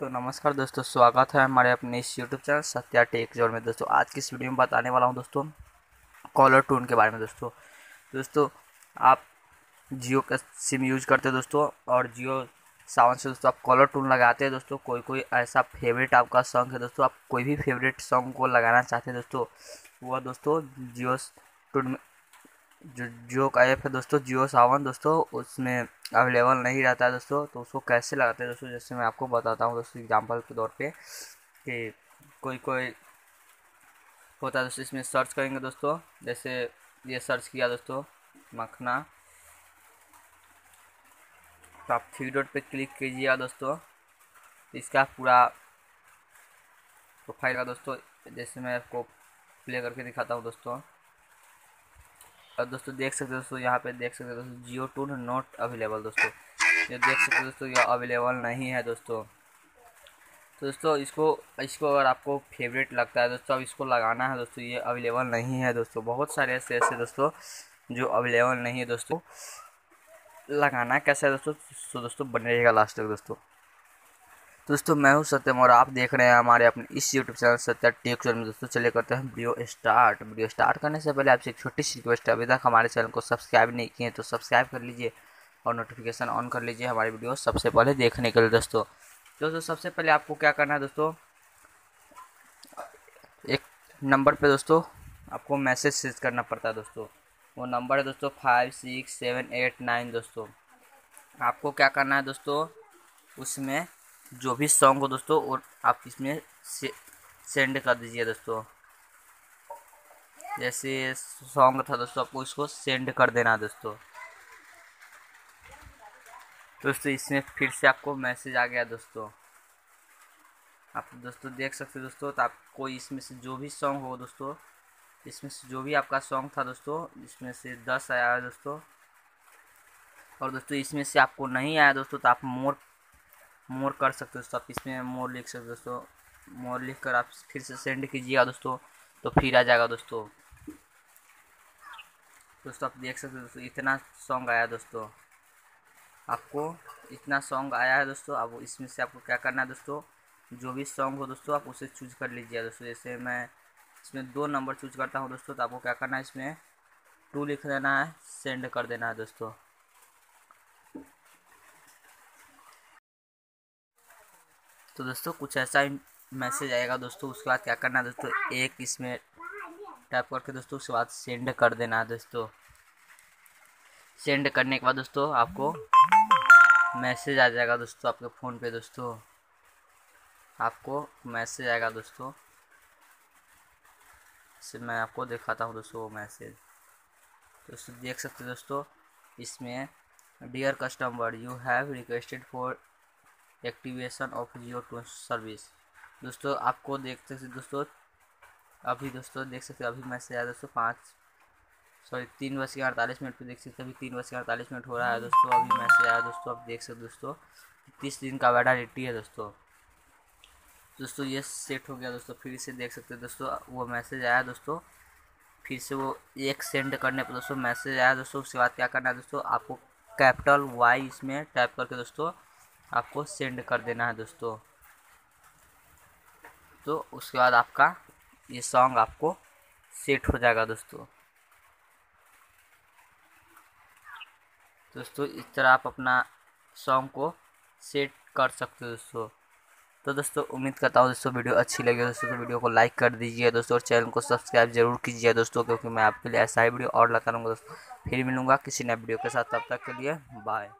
तो नमस्कार दोस्तों, स्वागत है हमारे अपने इस YouTube channel Satya tech zone में। दोस्तों आज की इस वीडियो में बताने वाला हूं दोस्तों कॉलर ट्यून के बारे में। दोस्तों आप जियो का सिम यूज करते हो दोस्तों और जियो सावन से दोस्तों आप कॉलर ट्यून लगाते हैं दोस्तों। कोई ऐसा फेवरेट आपका सॉन्ग है दोस्तों, आप कोई भी फेवरेट सॉन्ग को लगाना चाहते हैं दोस्तों, वह दोस्तों जियो ट्यून में जियो का ऐप है दोस्तों, जियो सावन दोस्तों, उसमें अवेलेबल नहीं रहता है दोस्तों। तो उसको कैसे लगाते हैं दोस्तों, जैसे मैं आपको बताता हूँ दोस्तों एग्जांपल के तौर पे कि कोई होता है दोस्तों। इसमें सर्च करेंगे दोस्तों, जैसे ये सर्च किया दोस्तों मखना, तो आप थ्री डॉट पे क्लिक कीजिएगा दोस्तों, इसका पूरा प्रोफाइल का दोस्तों, जैसे मैं आपको प्ले करके दिखाता हूँ दोस्तों। और दोस्तों देख सकते हो दोस्तों, यहाँ पे देख सकते हो दोस्तों जियो ट्यून नॉट अवेलेबल दोस्तों, ये देख सकते हो दोस्तों, ये अवेलेबल नहीं है दोस्तों। तो दोस्तों इसको अगर आपको फेवरेट लगता है दोस्तों, अब इसको लगाना है दोस्तों, ये अवेलेबल नहीं है दोस्तों। बहुत सारे ऐसे दोस्तों जो अवेलेबल नहीं है दोस्तों। लगाना कैसे है दोस्तों, तो दोस्तों बने रहेगा लास्ट तक दोस्तों। दोस्तों मैं हूँ सत्यम और आप देख रहे हैं हमारे अपने इस YouTube channel Satya tech zone में। दोस्तों चले करते हैं वीडियो स्टार्ट करने से पहले आपसे एक छोटी सी रिक्वेस्ट है, अभी तक हमारे चैनल को सब्सक्राइब नहीं किए तो सब्सक्राइब कर लीजिए और नोटिफिकेशन ऑन कर लीजिए हमारी वीडियो सबसे पहले देखने के लिए दोस्तों। दोस्तों सबसे पहले आपको क्या करना है दोस्तों, एक नंबर पर दोस्तों आपको मैसेज सर्च करना पड़ता है दोस्तों, वो नंबर है दोस्तों 56789 दोस्तों। आपको क्या करना है दोस्तों, उसमें जो भी सॉन्ग हो दोस्तों और आप इसमें सेंड कर दीजिए दोस्तों। जैसे सॉन्ग था दोस्तों, आपको इसको सेंड कर देना दोस्तों। दोस्तों इसमें फिर से आपको मैसेज आ गया दोस्तों, आप दोस्तों देख सकते हो दोस्तों। तो आपको इसमें से जो भी सॉन्ग हो दोस्तों, इसमें से जो भी आपका सॉन्ग था दोस्तों, इसमें से 10 आया है दोस्तों। और दोस्तों इसमें से आपको नहीं आया दोस्तों तो आप मोर कर सकते हो दोस्तों, आप इसमें मोर लिख सकते हो दोस्तों। मोर लिख कर आप फिर से सेंड कीजिएगा दोस्तों, तो फिर आ जाएगा दोस्तों। दोस्तों आप देख सकते हो दोस्तों, इतना सॉन्ग आया दोस्तों, आपको इतना सॉन्ग आया है दोस्तों। अब इसमें से आपको क्या करना है दोस्तों, जो भी सॉन्ग हो दोस्तों आप उसे चूज कर लीजिए दोस्तों। जैसे मैं इसमें 2 नंबर चूज करता हूँ दोस्तों, तो आपको क्या करना है, इसमें 2 लिख देना है, सेंड कर देना है दोस्तों। तो दोस्तों कुछ ऐसा मैसेज आएगा दोस्तों, उसके बाद क्या करना है दोस्तों, एक इसमें टाइप करके दोस्तों उसके बाद सेंड कर देना है दोस्तों। सेंड करने के बाद दोस्तों आपको मैसेज आ जाएगा दोस्तों, आपके फ़ोन पे दोस्तों आपको मैसेज आएगा दोस्तों। इससे मैं आपको दिखाता हूँ दोस्तों वो मैसेज। दोस्तों देख सकते हो दोस्तों, इसमें dear customer you have requested for activation of Jio tune service दोस्तों। आपको देख सकते दोस्तों, अभी दोस्तों देख सकते अभी मैसेज आया दोस्तों 3:48 पर, देख सकते अभी 3:48 हो रहा है दोस्तों, अभी मैसेज आया दोस्तों। आप देख सकते दोस्तों 30 दिन का वैलिडिटी है दोस्तों। दोस्तों ये सेट हो गया दोस्तों, फिर से देख सकते दोस्तों वो मैसेज आया दोस्तों, फिर से वो एक सेंड करने पर दोस्तों मैसेज आया दोस्तों। उसके बाद क्या करना है दोस्तों, आपको कैपिटल वाई इसमें टाइप करके दोस्तों आपको सेंड कर देना है दोस्तों। तो उसके बाद आपका ये सॉन्ग आपको सेट हो जाएगा दोस्तों। दोस्तों इस तरह आप अपना सॉन्ग को सेट कर सकते हो दोस्तों। तो दोस्तों उम्मीद करता हूँ दोस्तों वीडियो अच्छी लगी दोस्तों, तो वीडियो को लाइक कर दीजिए दोस्तों और चैनल को सब्सक्राइब जरूर कीजिए दोस्तों, क्योंकि मैं आपके लिए ऐसा ही वीडियो और लगाऊंगा दोस्तों। फिर मिलूंगा किसी नए वीडियो के साथ, तब तक के लिए बाय।